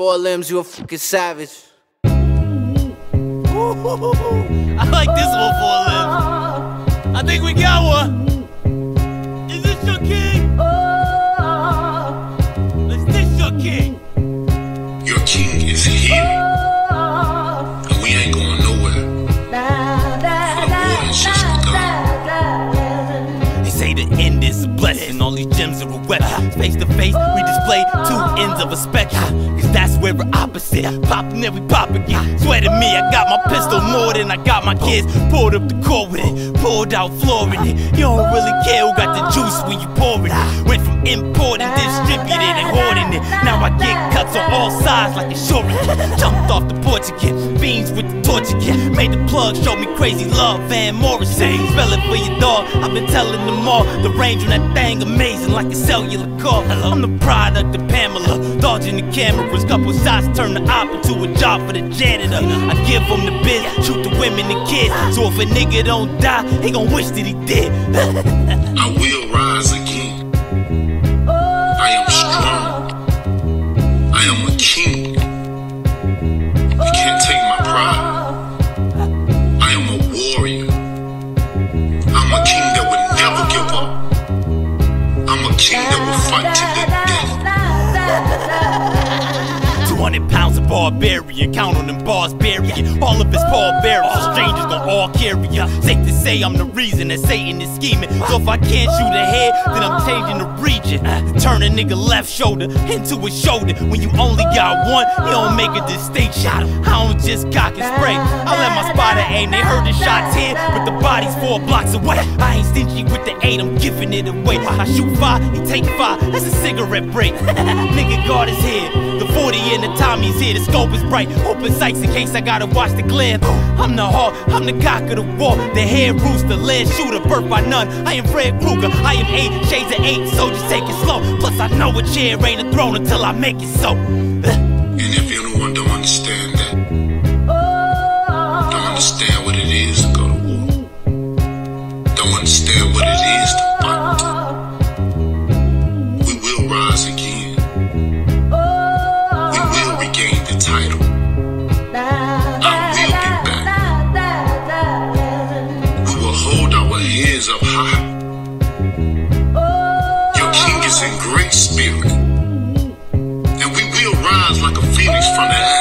Four Limbs, you a fucking savage. I like this little Four Limbs. I think we got one. Is this your king? Is this your king? Your king is here. And we ain't going nowhere. The warden's just begun. They say the end is a blessing. All these gems are a weapon. Face to face, we display two ends of a spectrum. Cause that's where we're opposite. Poppin' and we pop again. Swear to me, I got my pistol more than I got my kids. Pulled up the core with it, pulled out floor in it. You don't really care who got the juice when you pouring it. Went from imported, distributed, and hoarding it. Now I get cuts on all sides like insurance. Jumped off the porch again, beans with the torch again. Made the plug, showed me crazy love, Van Morrison. Spell it for your dog, I've been telling them all. The range on that thing amazing like a cellular call. I'm the product of Pamela, dodging the cameras. Couple shots turn the op into a job for the janitor. I give him the biz, shoot the women and kids. So if a nigga don't die, he gon' wish that he did. I will rise again. I am strong. I am a king. You can't take my pride. I am a warrior. I'm a king that would never give up. I'm a king that will fight to the death. 200 pounds of barbarian, count on them bars, bury it. All of his pallbearers, strangers gon' all carry ya. Safe to say I'm the reason that Satan is scheming. So if I can't shoot a head, then I'm changing the region. Turn a nigga left shoulder into his shoulder. When you only got one, you don't make a distinction. I don't just cock and spray, I let my spotter aim. They heard the shots here, but the body's 4 blocks away. I ain't stingy with the 8, I'm giving it away. I shoot 5, he take 5, that's a cigarette break. Nigga guard his head, the 40 in the Tommy's here, the scope is bright. Open sights in case I gotta watch the glare. I'm the hawk, I'm the cock of the war. The head rooster, lead shooter, birth by none. I am Fred Krueger, I am 8 shades of 8. So just take it slow, plus I know a chair ain't a throne until I make it so. And if anyone don't understand that, don't understand what it is to go to war, don't understand what it is to fight, we will rise again. Title. I will be back. We will hold our heads up high. Your king is in great spirit, and we will rise like a phoenix from the ashes.